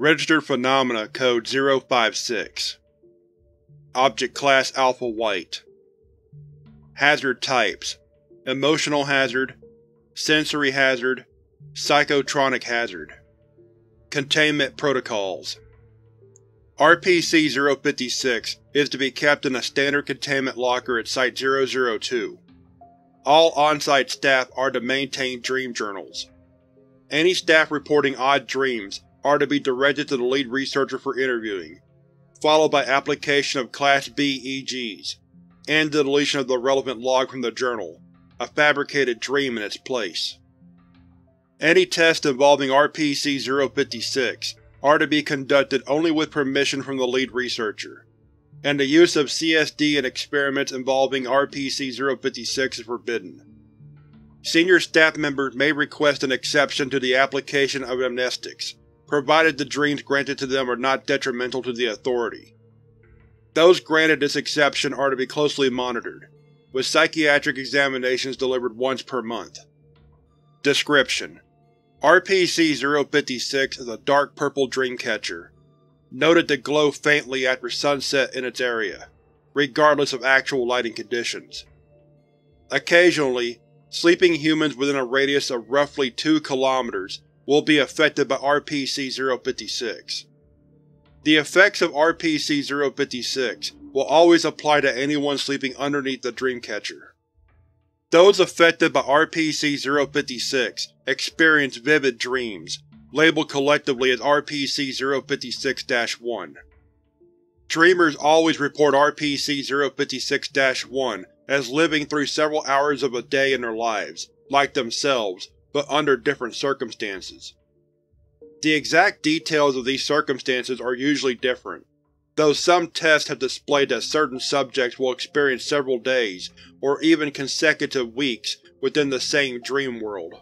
Registered Phenomena Code 056. Object Class Alpha White. Hazard Types: Emotional Hazard, Sensory Hazard, Psychotronic Hazard. Containment Protocols: RPC-056 is to be kept in a standard containment locker at Site-002. All on-site staff are to maintain dream journals. Any staff reporting odd dreams are to be directed to the lead researcher for interviewing, followed by application of Class B EGs, and the deletion of the relevant log from the journal, a fabricated dream in its place. Any tests involving RPC-056 are to be conducted only with permission from the lead researcher, and the use of CSD in experiments involving RPC-056 is forbidden. Senior staff members may request an exception to the application of amnestics, provided the dreams granted to them are not detrimental to the authority. Those granted this exception are to be closely monitored, with psychiatric examinations delivered once per month. Description: RPC-056 is a dark purple dreamcatcher, noted to glow faintly after sunset in its area, regardless of actual lighting conditions. Occasionally, sleeping humans within a radius of roughly 2 kilometers will be affected by RPC-056. The effects of RPC-056 will always apply to anyone sleeping underneath the dreamcatcher. Those affected by RPC-056 experience vivid dreams, labeled collectively as RPC-056-1. Dreamers always report RPC-056-1 as living through several hours of a day in their lives, like themselves, but under different circumstances. The exact details of these circumstances are usually different, though some tests have displayed that certain subjects will experience several days or even consecutive weeks within the same dream world.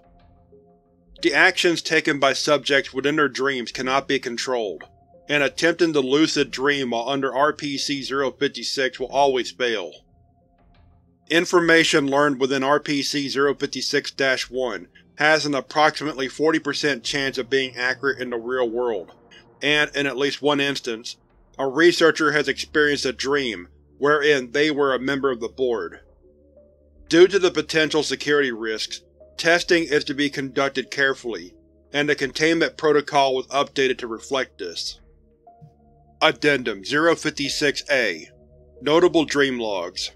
The actions taken by subjects within their dreams cannot be controlled, and attempting to lucid dream while under RPC-056 will always fail. Information learned within RPC-056-1 has an approximately 40% chance of being accurate in the real world, and, in at least one instance, a researcher has experienced a dream wherein they were a member of the board. Due to the potential security risks, testing is to be conducted carefully, and the containment protocol was updated to reflect this. Addendum 056-A. Notable Dream Logs.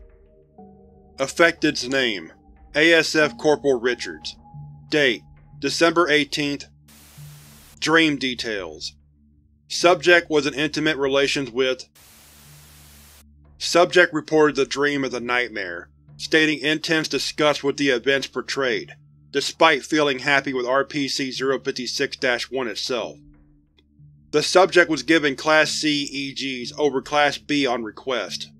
Affected's name: ASF Corporal Richards. Date: December 18th. Dream details: Subject was in intimate relations with… Subject reported the dream as a nightmare, stating intense disgust with the events portrayed, despite feeling happy with RPC-056-1 itself. The subject was given Class C EGs over Class B on request.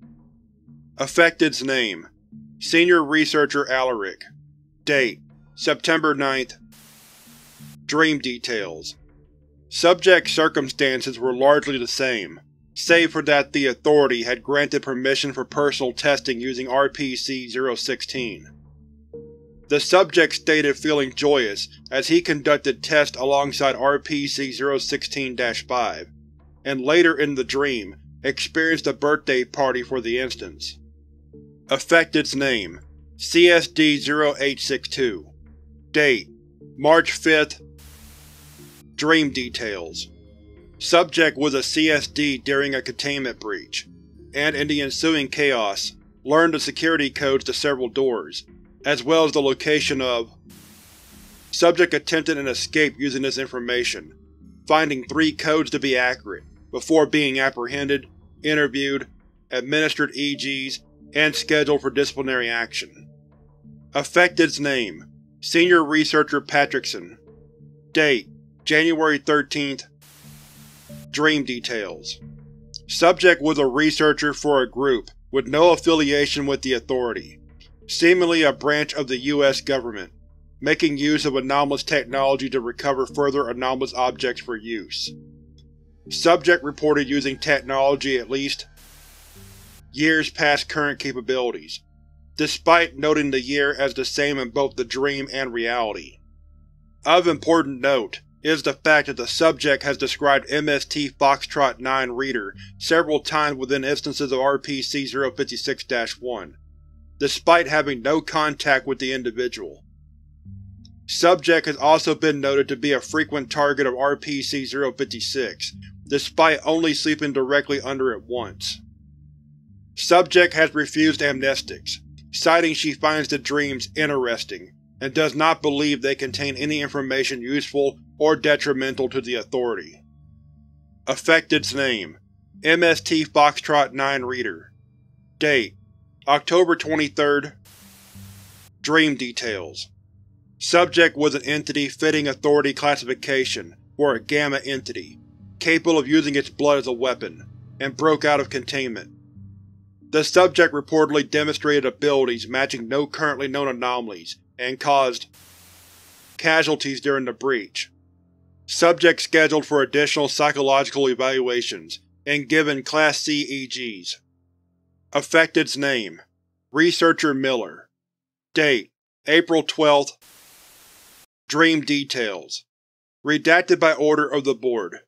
Affected's name: Senior Researcher Alaric. Date: September 9th. Dream details: Subject circumstances were largely the same, save for that the Authority had granted permission for personal testing using RPC-016. The subject stated feeling joyous as he conducted tests alongside RPC-016-5, and later in the dream experienced a birthday party for the instance. Affected's name: CSD-0862. Date: March 5th. Dream details: Subject was a CSD during a containment breach, and in the ensuing chaos, learned the security codes to several doors, as well as the location of… Subject attempted an escape using this information, finding 3 codes to be accurate, before being apprehended, interviewed, administered EGs, and scheduled for disciplinary action. Affected's name: Senior Researcher Patrickson. Date: January 13th. Dream details: Subject was a researcher for a group with no affiliation with the Authority, seemingly a branch of the U.S. government, making use of anomalous technology to recover further anomalous objects for use. Subject reported using technology at least years past current capabilities, despite noting the year as the same in both the dream and reality. Of important note is the fact that the subject has described MST Foxtrot 9 Reader several times within instances of RPC-056-1, despite having no contact with the individual. Subject has also been noted to be a frequent target of RPC-056, despite only sleeping directly under it once. Subject has refused amnestics, citing she finds the dreams interesting, and does not believe they contain any information useful or detrimental to the Authority. Affected's name: MST Foxtrot 9 Reader. Date: October 23rd. Dream details: subject was an entity fitting Authority classification, or a Gamma entity, capable of using its blood as a weapon, and broke out of containment. The subject reportedly demonstrated abilities matching no currently known anomalies, and caused casualties during the breach. Subject scheduled for additional psychological evaluations, and given Class C EGs. Affected's name: Researcher Miller. Date: April 12th. Dream details: redacted by order of the Board.